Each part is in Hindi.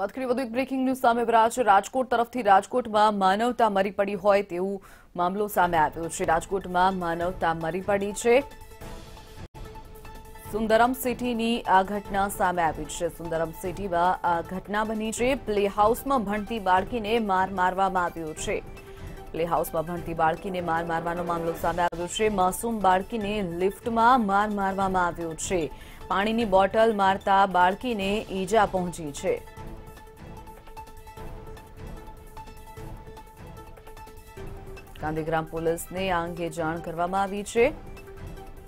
વાત કરી વધુ એક બ્રેકિંગ ન્યૂઝ સામે આવી છે. રાજકોટ તરફથી રાજકોટમાં માનવતા મરી પડી હોય તેવું મામલો સામે આવ્યો છે. રાજકોટમાં માનવતા મરી પડી છે. સુંદરમ સિટીની આ ઘટના સામે આવી છે. સુંદરમ સિટીમાં આ ઘટના બની છે. પ્લે હાઉસમાં ભણતી બાળકીને માર મારવામાં આવ્યો છે. પ્લે હાઉસમાં ભણતી બાળકીને માર મારવાનો મામલો સામે આવ્યો છે. માસૂમ બાળકીને લિફ્ટમાં માર મારવામાં આવ્યો છે. પાણીની બોટલ મારતા બાળકીને ઈજા પહોંચી છે. गांधीग्राम पुलिस ने आ अंगे जाण करवामां आवी छे।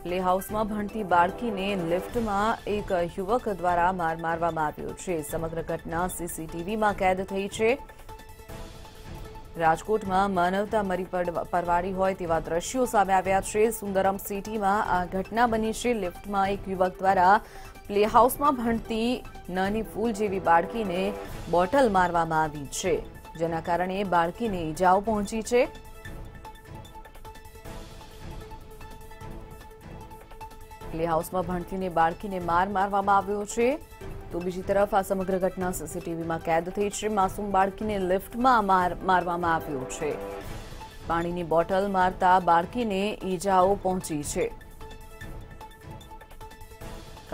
प्ले हाउस में भणती बाळकी ने लिफ्ट में एक युवक द्वारा मार मारवामां आव्यो छे। समग्र घटना सीसीटीवी में कैद थई छे। राजकोट में मानवता मरी परवाड़ी होय तेवा दृश्यो सामे आव्या छे। सुंदरम सिटी में आ घटना बनी छे। लिफ्ट में एक युवक द्वारा प्ले हाउस में भणती नानी फूल जेवी बाळकी ने बोटल मारवामां आवी छे, जेना कारणे बाळकी ने ईजाओ पहोंची छे। प्ले हाउस में भणतीने बाळकीने मार मारवामां आव्यो छे, तो बीजी तरफ आ समग्र घटना सीसीटीवी में कैद थई छे। मासूम बाळकीने लिफ्ट में मार मारवामां आव्यो छे। पाणीनी बोटल मारता बाळकीने ईजाओ पहोंची छे।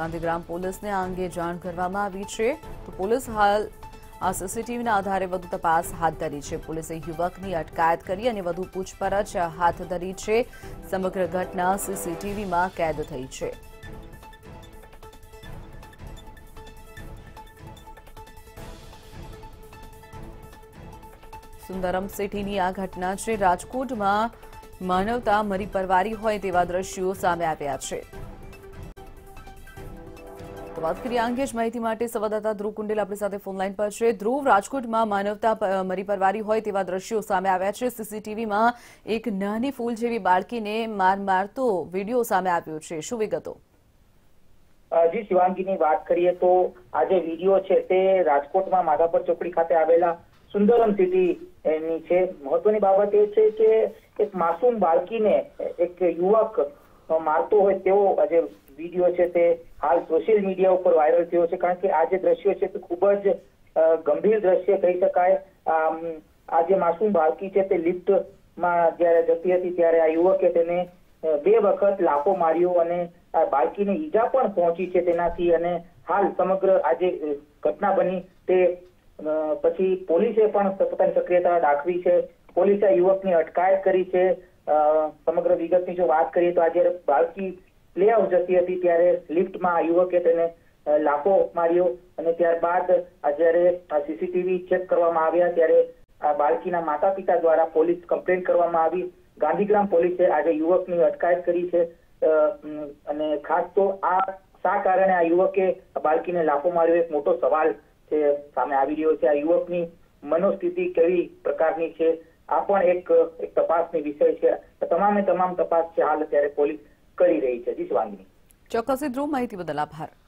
गांधीग्राम पुलिस ने आ अंगे जाण करवामां आवी छे, तो पुलिस हाल आ सीसीटीवी ना आधारे वधु तपास हाथ धरी छे। पुलिसे युवकनी अटकायत करी अने वधु पूछपरछ हाथ धरी छे। समग्र घटना सीसीटीवी में कैद थई छे। सुंदरम सिटीनी आ घटना छे। राजकोटमां मानवता मरी परवारी होय तेवा दृश्यो सामे आव्या छे। बात करिए अंगेज माहिती माटे संवाददाता ध्रुव कुंडेल अपनी साथे फोन लाइन पर छे। ध्रुव, राजकोट में मानवता मरी परवारी होय तेवा दृश्यो सामे आव्या छे। सीसीटीवी में एक नानी फूल जेवी बाळकीने मार मारतो वीडियो सामे आव्यो छे, शुं विगतो? जी शिवांगीनी बात करिए तो आज वीडियो छे ते राजकोट में माधापर चोपड़ी खाते आवेला सुंदरम सिटी नी छे। महत्वनी बाबत ए छे के एक मासूम बाळकीने एक युवक मारतो होय तेवो आज वीडियो छे ते हाल सोशल मीडिया पर वायरल थयो छे। कारण के आज दृश्य छे ते खूब ज गंभीर दृश्य कही शकाय। आज मासूम बाळकी छे ते लिफ्ट में ज्यारे जती हती त्यारे आ युवके तेने बे वखत लाफो मार्यो अने बाळकीने ईजा पण पहोंची छे तेनाथी। अने हाल समग्र आज घटना बनी ते पछी पोलीसे पण पोतानी सक्रियता दाखवी छे। पोलीसे युवकनी अटकायत करी छे। समग्र विगतनी जो बात करिए तो आज बाळकी प्ले हाउस जती हती त्यारे लिफ्ट में युवके तेने लाफो मार्यो अने त्यारबाद ज्यारे सीसीटीवी चेक करवामां आव्या त्यारे बाळकीना माता पिता द्वारा पोलीस कंप्लेंट करवामां आवी। गांधीग्राम पोलीसे आज युवकनी अटकायत करी छे। अने खास तो आ शा कारणे आ युवके बाळकीने लाफो मार्यो एक मोटो सवाल छे सामे आवी रह्यो छे। आ युवकनी मनोस्थिति केवी प्रकारनी छे आ पण एक तपासनी विषय छे। तमामे तमाम तपास हाल अत्यारे पोलीस કરી રહી છે. જી સ્વામી, ચોક્કસ. ધ્રુવ, માહિતી બદલ આભાર.